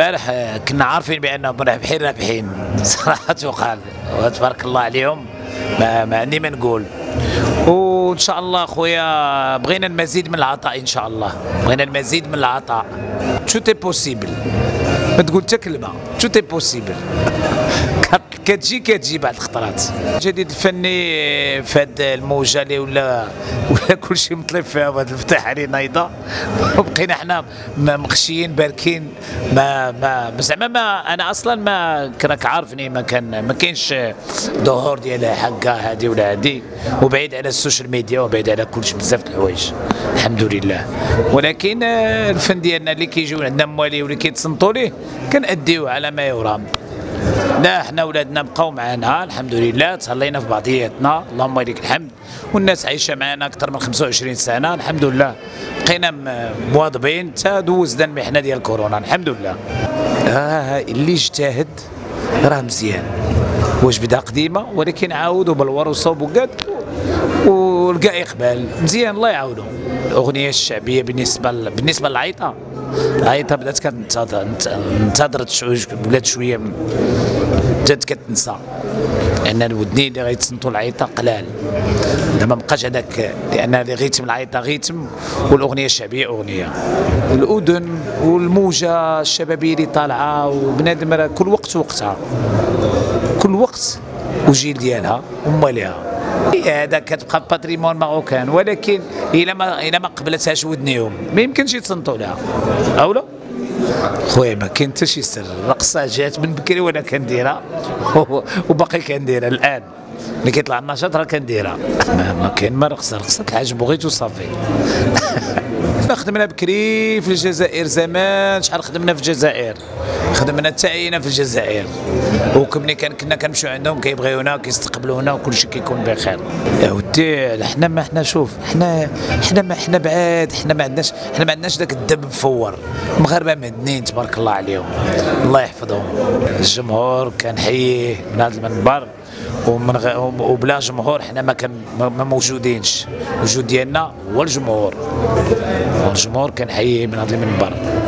البارح كنا عارفين بانهم رابحين صراحه وقال، وتبارك الله عليهم، ما عندي ما نقول. وان شاء الله خويا بغينا المزيد من العطاء، ان شاء الله بغينا المزيد من العطاء. شو تي بوسيبل، ما تقول حتى كلمه، شو تي بوسيبل، كتجي بعد الخطرات. الجديد الفني في هذه الموجه اللي ولا كل شيء مطلب فيها، وهذا الفتح علينا نايضه، وبقينا حنا مقشيين باركين. ما زعما ما انا اصلا ما راك عارفني، ما كاينش ظهور ديال حقه هذه ولا هذه، وبعيد على السوشيال ميديا وبعيد على كلشي، بزاف د الحوايج الحمد لله. ولكن الفن ديالنا اللي كيجيو عندنا مواليه واللي كيتصنتوا ليه كنأديوه على ما يرام. لا حنا ولادنا بقاو معانا الحمد لله، تهلينا في بعضياتنا اللهم لك الحمد، والناس عايشه معانا اكثر من 25 سنه الحمد لله، بقينا مواظبين حتى دوزنا المحنه ديال كورونا الحمد لله. اللي اجتهد راه مزيان، واش بدا قديمه ولكن عاودوا بالور وصوب وقاد ولقى اقبال مزيان، الله يعاونه. الاغنيه الشعبيه بالنسبه للعيطه، العيطه بدات كتنتظر، بدات شويه بدات كتنسى، لان الودنين اللي غيتصنتوا العيطه قلال دابا، مابقاش هذاك، لان ريتم العيطه ريتم، والاغنيه الشعبيه اغنيه. الاذن والموجه الشبابيه اللي طالعه، وبنادم راه كل وقت وقتها، كل وقت وجيل ديالها ومالها. هذا كتبقى باتريمون ماروكان، ولكن الا ما قبلتهاش ودنيهم ما يمكنش يتصنتوا لها، اولا خويا ما كاين حتى شي سر. الرقصه جات من بكري وانا كنديرها وباقي كنديرها الان، ملي كيطلع النشاط راه كنديرها. ما كاين ما رقصه، رقصه الحاج بغيت وصافي. خدمنا بكري في الجزائر زمان، شحال خدمنا في الجزائر، خدمنا تاعينا في الجزائر، وكملي كنا كنمشيو عندهم كيبغيونا كيستقبلونا وكلشي كيكون بخير. يا ودي حنا ما حنا شوف حنا بعاد، حنا ما عندناش داك الدم مفور. المغاربه مهنين تبارك الله عليهم الله يحفظهم. الجمهور كنحييه من هذا المنبر، وبلا جمهور حنا ما موجودينش، الوجود ديالنا هو الجمهور، والجمهور كنحييه من هذا المنبر.